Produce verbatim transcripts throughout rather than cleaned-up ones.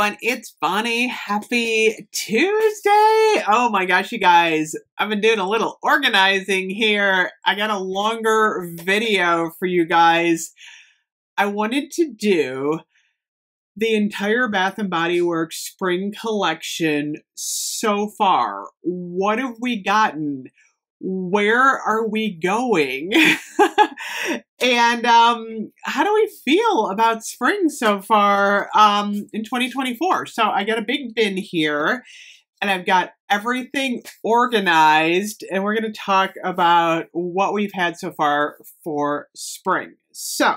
fun. It's Bonnie. Happy Tuesday. Oh my gosh, you guys. I've been doing a little organizing here. I got a longer video for you guys. I wanted to do the entire Bath and Body Works spring collection so far. What have we gotten? Where are we going? And um, how do we feel about spring so far um, in twenty twenty-four? So I got a big bin here and I've got everything organized and we're going to talk about what we've had so far for spring. So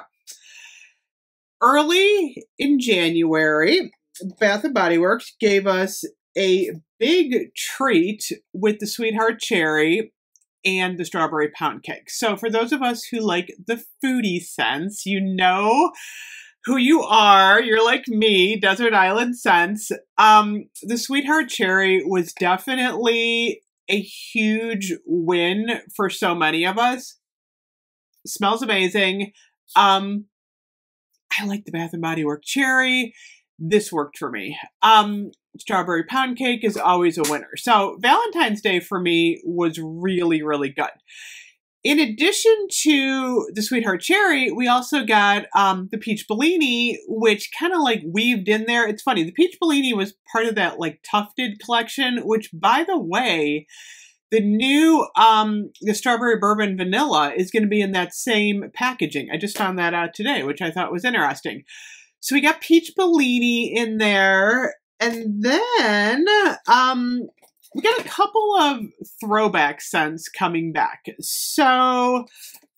early in January, Bath and Body Works gave us a big treat with the Sweetheart Cherry and the Strawberry Pound Cake. So for those of us who like the foodie sense, you know who you are. You're like me, Desert Island Sense. Um, the Sweetheart Cherry was definitely a huge win for so many of us. Smells amazing. Um, I like the Bath and Body Works Cherry. This worked for me. Um, Strawberry Pound Cake is always a winner. So Valentine's Day for me was really, really good. In addition to the Sweetheart Cherry, we also got um, the Peach Bellini, which kind of like weaved in there. It's funny. The Peach Bellini was part of that like tufted collection, which by the way, the new um, the Strawberry Bourbon Vanilla is going to be in that same packaging. I just found that out today, which I thought was interesting. So we got Peach Bellini in there. And then um, we got a couple of throwback scents coming back. So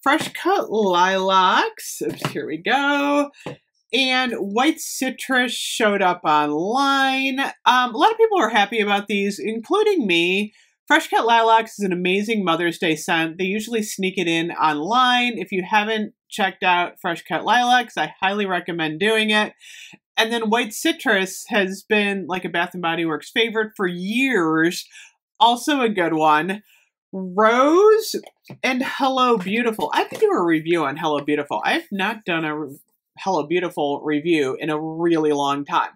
Fresh Cut Lilacs, oops, here we go. And White Citrus showed up online. Um, a lot of people are happy about these, including me. Fresh Cut Lilacs is an amazing Mother's Day scent. They usually sneak it in online. If you haven't checked out Fresh Cut Lilacs, I highly recommend doing it. And then White Citrus has been like a Bath and Body Works favorite for years. Also a good one. Rose and Hello Beautiful. I could do a review on Hello Beautiful. I've not done a Hello Beautiful review in a really long time.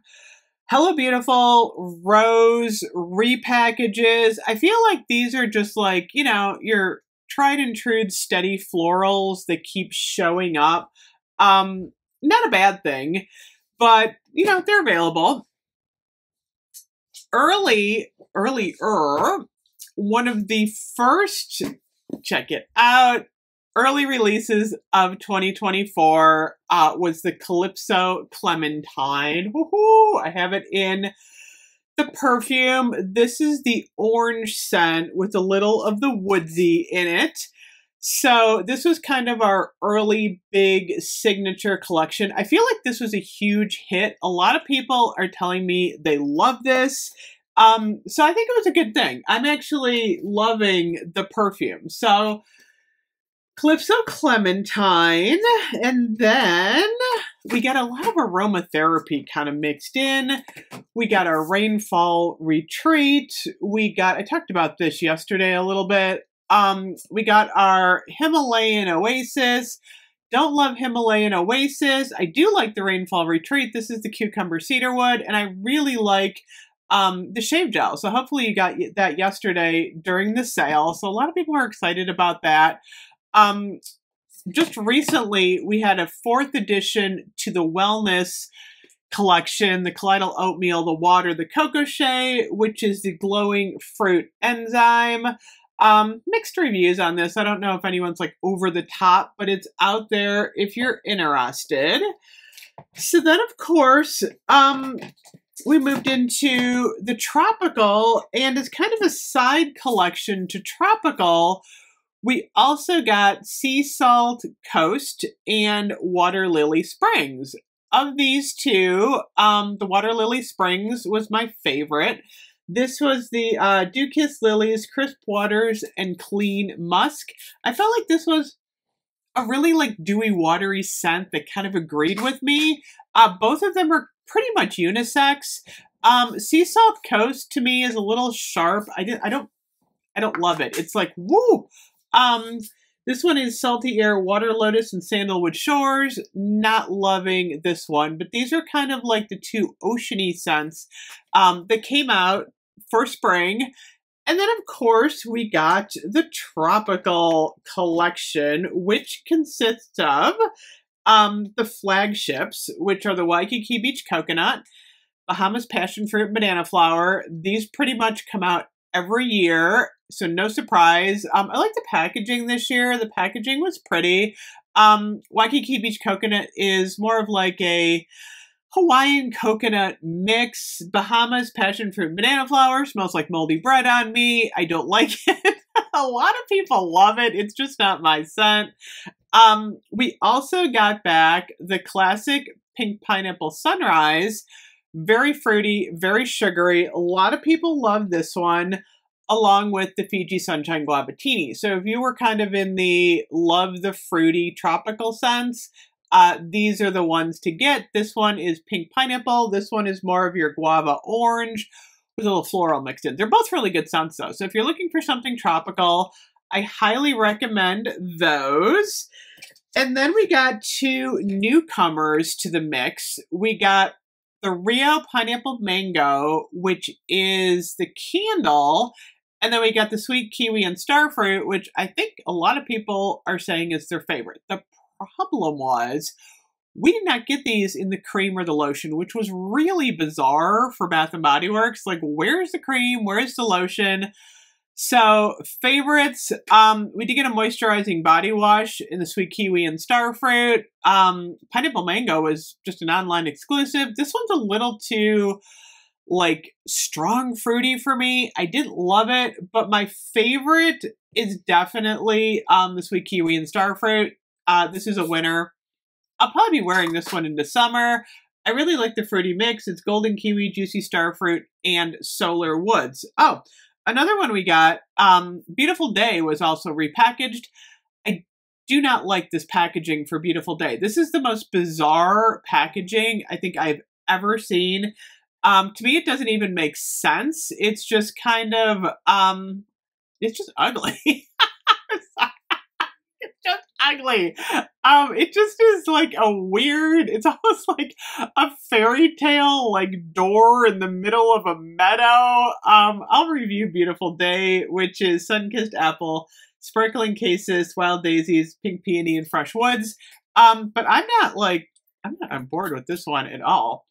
Hello Beautiful, Rose, repackages. I feel like these are just like, you know, your tried and true steady florals that keep showing up. Um, not a bad thing. But, you know, they're available. Early, earlier, one of the first, check it out, early releases of twenty twenty-four uh, was the Calypso Clementine. Woohoo! I have it in the perfume. This is the orange scent with a little of the woodsy in it. So this was kind of our early big signature collection. I feel like this was a huge hit. A lot of people are telling me they love this. Um, so I think it was a good thing. I'm actually loving the perfume. So Calypso Clementine, and then we got a lot of aromatherapy kind of mixed in. We got our Rainfall Retreat. We got, I talked about this yesterday a little bit. Um, we got our Himalayan Oasis. Don't love Himalayan Oasis. I do like the Rainfall Retreat. This is the Cucumber Cedarwood, and I really like um, the shave gel. So hopefully you got that yesterday during the sale. So a lot of people are excited about that. Um, just recently, we had a fourth edition to the Wellness collection, the Colloidal Oatmeal, the Water, the Coco Shea, which is the Glowing Fruit Enzyme. Um, mixed reviews on this. I don't know if anyone's like over the top, but it's out there if you're interested. So then of course, um, we moved into the tropical, and it's kind of a side collection to tropical. We also got Sea Salt Coast and Water Lily Springs. Of these two, um, the Water Lily Springs was my favorite. This was the uh, Dew Kiss Lilies, Crisp Waters, and Clean Musk. I felt like this was a really like dewy, watery scent that kind of agreed with me. Uh, both of them are pretty much unisex. Um, Sea Salt Coast to me is a little sharp. I didn't. I don't. I don't love it. It's like woo. Um, This one is Salty Air Water Lotus and Sandalwood Shores. Not loving this one, but these are kind of like the two oceany scents um, that came out for spring. And then, of course, we got the Tropical Collection, which consists of um, the flagships, which are the Waikiki Beach Coconut, Bahamas Passion Fruit, Banana Flower. These pretty much come out every year, so no surprise. Um, I like the packaging this year. The packaging was pretty. Um, Waikiki Beach Coconut is more of like a Hawaiian coconut mix. Bahamas Passion Fruit Banana Flower smells like moldy bread on me. I don't like it. A lot of people love it. It's just not my scent. Um, we also got back the classic Pink Pineapple Sunrise. Very fruity, very sugary. A lot of people love this one, along with the Fiji Sunshine Guavatini. So if you were kind of in the love the fruity tropical scents, Uh, these are the ones to get. This one is Pink Pineapple. This one is more of your guava orange with a little floral mixed in. They're both really good scents though. So if you're looking for something tropical, I highly recommend those. And then we got two newcomers to the mix. We got the Rio Pineapple Mango, which is the candle. And then we got the Sweet Kiwi and Starfruit, which I think a lot of people are saying is their favorite. The problem was we did not get these in the cream or the lotion, which was really bizarre for Bath and Body Works. Like, where's the cream? Where's the lotion? So favorites, um, we did get a moisturizing body wash in the Sweet Kiwi and Starfruit. Um, Pineapple Mango was just an online exclusive. This one's a little too like strong fruity for me. I didn't love it, but my favorite is definitely um, the Sweet Kiwi and Starfruit. Uh, this is a winner. I'll probably be wearing this one into summer. I really like the fruity mix. It's Golden Kiwi, Juicy Starfruit, and Solar Woods. Oh, another one we got, um, Beautiful Day was also repackaged. I do not like this packaging for Beautiful Day. This is the most bizarre packaging I think I've ever seen. Um, to me, it doesn't even make sense. It's just kind of, um, it's just ugly. Ugly. Um, it just is like a weird, it's almost like a fairy tale like door in the middle of a meadow. Um, I'll review Beautiful Day, which is sun-kissed apple, sparkling cases, wild daisies, pink peony, and fresh woods. Um, but I'm not like, I'm not on board with this one at all.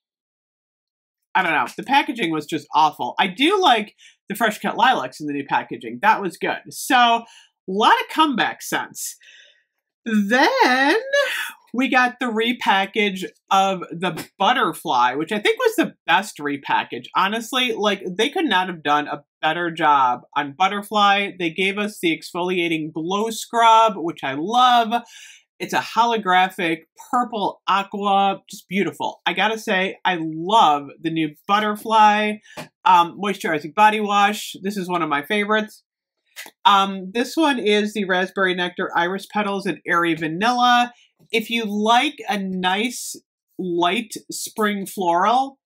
I don't know. The packaging was just awful. I do like the Fresh Cut Lilacs in the new packaging. That was good. So a lot of comeback scents. Then we got the repackage of the Butterfly, which I think was the best repackage. Honestly, like they could not have done a better job on Butterfly. They gave us the exfoliating glow scrub, which I love. It's a holographic purple aqua, just beautiful. I gotta say, I love the new Butterfly um, moisturizing body wash. This is one of my favorites. Um, this one is the Raspberry Nectar Iris Petals and Airy Vanilla. If you like a nice light spring floral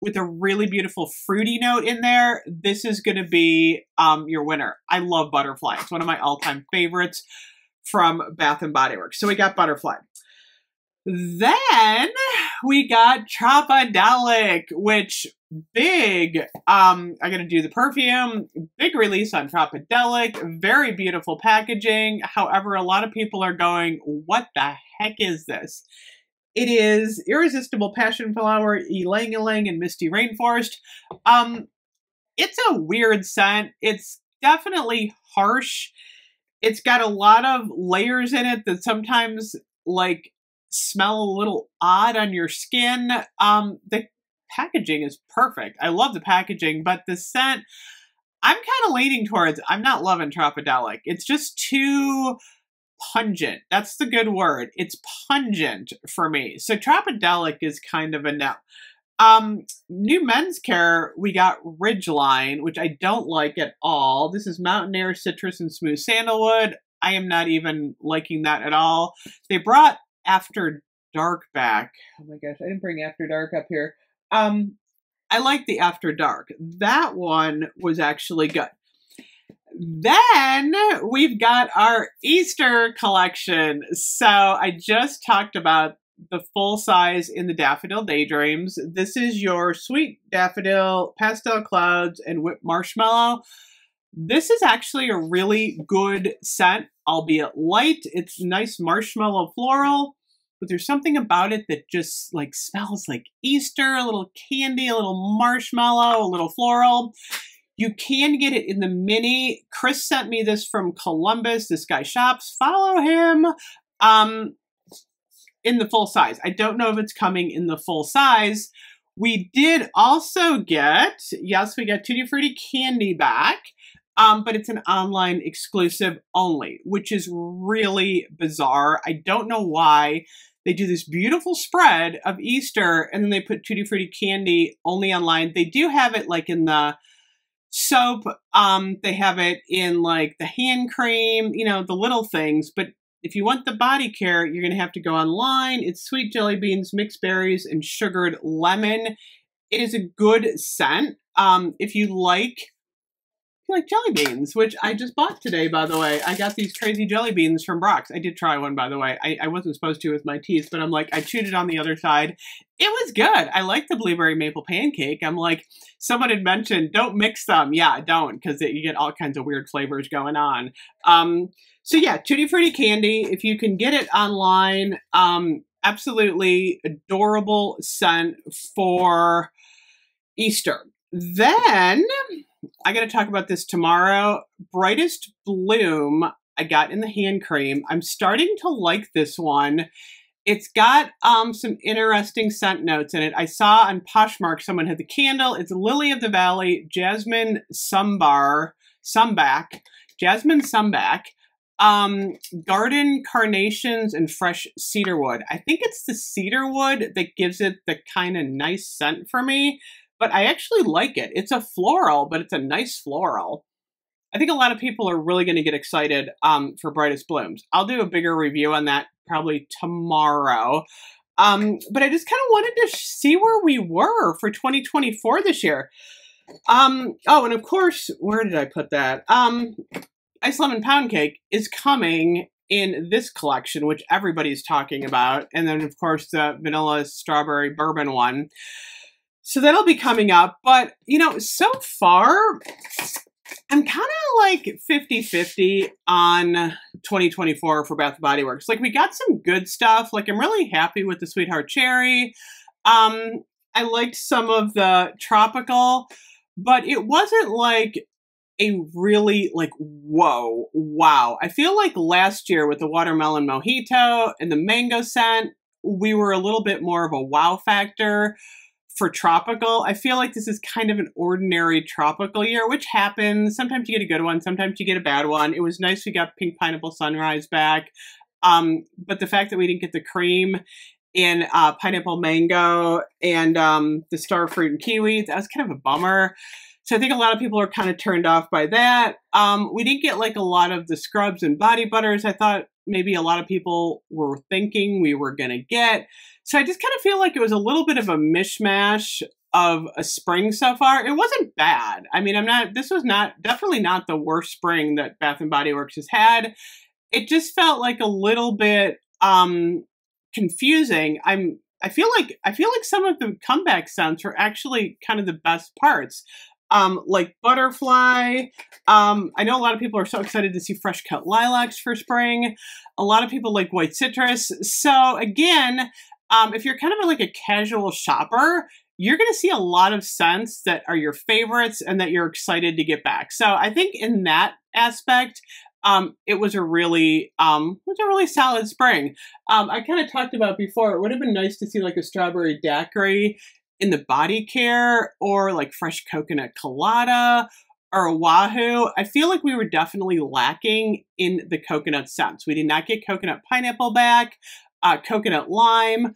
with a really beautiful fruity note in there, this is going to be um, your winner. I love Butterfly. It's one of my all-time favorites from Bath and Body Works. So we got Butterfly. Then we got Tropidelic, which big, um, I'm going to do the perfume, big release on Tropidelic, very beautiful packaging. However, a lot of people are going, what the heck is this? It is Irresistible Passion Flower, Ylang Ylang, and Misty Rainforest. Um, it's a weird scent. It's definitely harsh. It's got a lot of layers in it that sometimes like smell a little odd on your skin. Um, the packaging is perfect. I love the packaging, but the scent, I'm kind of leaning towards, I'm not loving Tropidelic. It's just too pungent. That's the good word. It's pungent for me. So Tropidelic is kind of a no. Um, new men's care, we got Ridgeline, which I don't like at all. This is Mountain Air, Citrus, and Smooth Sandalwood. I am not even liking that at all. They brought After Dark back. Oh my gosh, I didn't bring After Dark up here. Um, I like the After Dark. That one was actually good. Then we've got our Easter collection. So I just talked about the full size in the Daffodil Daydreams. This is your Sweet Daffodil, Pastel Clouds, and Whipped Marshmallow. This is actually a really good scent, albeit light. It's nice marshmallow floral, but there's something about it that just like smells like Easter, a little candy, a little marshmallow, a little floral. You can get it in the mini. Chris sent me this from Columbus. This guy shops. Follow him. Um, in the full size. I don't know if it's coming in the full size. We did also get, yes, we got Tutti Frutti Candy back, um, but it's an online exclusive only, which is really bizarre. I don't know why. They do this beautiful spread of Easter, and then they put Tutti Frutti Candy only online. They do have it like in the soap. Um, they have it in like the hand cream, you know, the little things, but if you want the body care, you're going to have to go online. It's sweet jelly beans, mixed berries, and sugared lemon. It is a good scent. Um, if you like, if you like jelly beans, which I just bought today, by the way. I got these crazy jelly beans from Brock's. I did try one, by the way. I, I wasn't supposed to with my teeth, but I'm like, I chewed it on the other side. It was good. I like the blueberry maple pancake. I'm like, someone had mentioned, don't mix them. Yeah, don't, because you get all kinds of weird flavors going on. Um, So yeah, Tutti Frutti Candy, if you can get it online, um, absolutely adorable scent for Easter. Then, I got to talk about this tomorrow, Brightest Bloom I got in the hand cream. I'm starting to like this one. It's got um, some interesting scent notes in it. I saw on Poshmark someone had the candle. It's Lily of the Valley, Jasmine Sunbar, Sunback, Jasmine Sunback. Um, garden carnations and fresh cedarwood. I think it's the cedarwood that gives it the kind of nice scent for me, but I actually like it. It's a floral, but it's a nice floral. I think a lot of people are really going to get excited um, for Brightest Blooms. I'll do a bigger review on that probably tomorrow. Um, but I just kind of wanted to see where we were for twenty twenty-four this year. Um, oh, and of course, where did I put that? Um... Ice Lemon Pound Cake is coming in this collection, which everybody's talking about. And then, of course, the Vanilla Strawberry Bourbon one. So that'll be coming up. But, you know, so far, I'm kind of like fifty fifty on twenty twenty-four for Bath and Body Works. Like, we got some good stuff. Like, I'm really happy with the Sweetheart Cherry. Um, I liked some of the Tropical. But it wasn't like a really like, whoa, wow. I feel like last year with the Watermelon Mojito and the mango scent, we were a little bit more of a wow factor for tropical. I feel like this is kind of an ordinary tropical year, which happens. Sometimes you get a good one. Sometimes you get a bad one. It was nice we got Pink Pineapple Sunrise back. Um, but the fact that we didn't get the cream in uh, Pineapple Mango and um, the Starfruit and Kiwi, that was kind of a bummer. So I think a lot of people are kind of turned off by that. Um, we didn't get like a lot of the scrubs and body butters I thought maybe a lot of people were thinking we were going to get. So I just kind of feel like it was a little bit of a mishmash of a spring so far. It wasn't bad. I mean, I'm not, this was not, definitely not the worst spring that Bath and Body Works has had. It just felt like a little bit um, confusing. I'm, I feel like, I feel like some of the comeback scents are actually kind of the best parts. Um, like Butterfly. Um, I know a lot of people are so excited to see Fresh Cut Lilacs for spring. A lot of people like White Citrus. So again, um, if you're kind of like a casual shopper, you're going to see a lot of scents that are your favorites and that you're excited to get back. So I think in that aspect, um, it was a really, um, it was a really solid spring. Um, I kind of talked about before, it would have been nice to see like a Strawberry Daiquiri in the body care, or like Fresh Coconut Colada, or a Wahoo. I feel like we were definitely lacking in the coconut scents. We did not get Coconut Pineapple back, uh, Coconut Lime.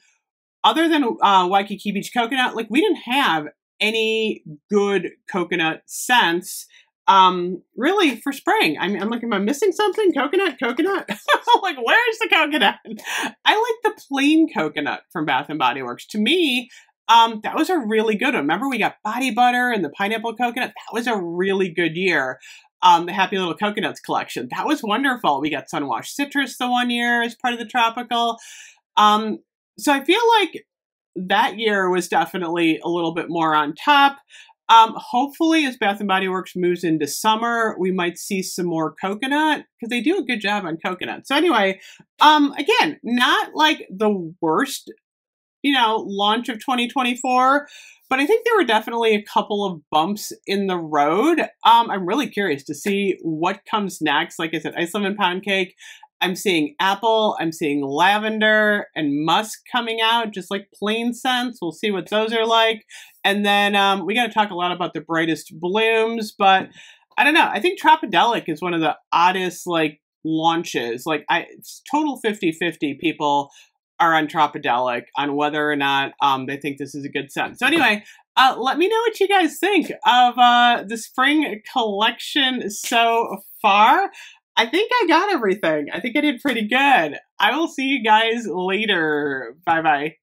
Other than uh, Waikiki Beach Coconut, like we didn't have any good coconut scents um, really for spring. I mean, I'm like, am I missing something? Coconut, coconut? Like, where's the coconut? I like the plain coconut from Bath and Body Works. To me, Um, that was a really good one. Remember, we got body butter and the pineapple coconut. That was a really good year. um, the Happy Little Coconuts collection. That was wonderful. We got Sunwashed Citrus the one year as part of the Tropical. Um, so I feel like that year was definitely a little bit more on top. Um, hopefully, as Bath and Body Works moves into summer, we might see some more coconut, because they do a good job on coconut. So anyway, um, again, not like the worst, you know, launch of twenty twenty-four, but I think there were definitely a couple of bumps in the road. Um, I'm really curious to see what comes next. Like I said, Ice Lemon Pound Cake. I'm seeing apple, I'm seeing lavender and musk coming out, just like plain scents. We'll see what those are like. And then um, we got to talk a lot about the brightest blooms, but I don't know. I think Tropidelic is one of the oddest like launches. Like I, it's total fifty fifty people are on Tropidelic on whether or not um, they think this is a good scent. So anyway, uh, let me know what you guys think of uh, the spring collection so far. I think I got everything. I think I did pretty good. I will see you guys later. Bye-bye.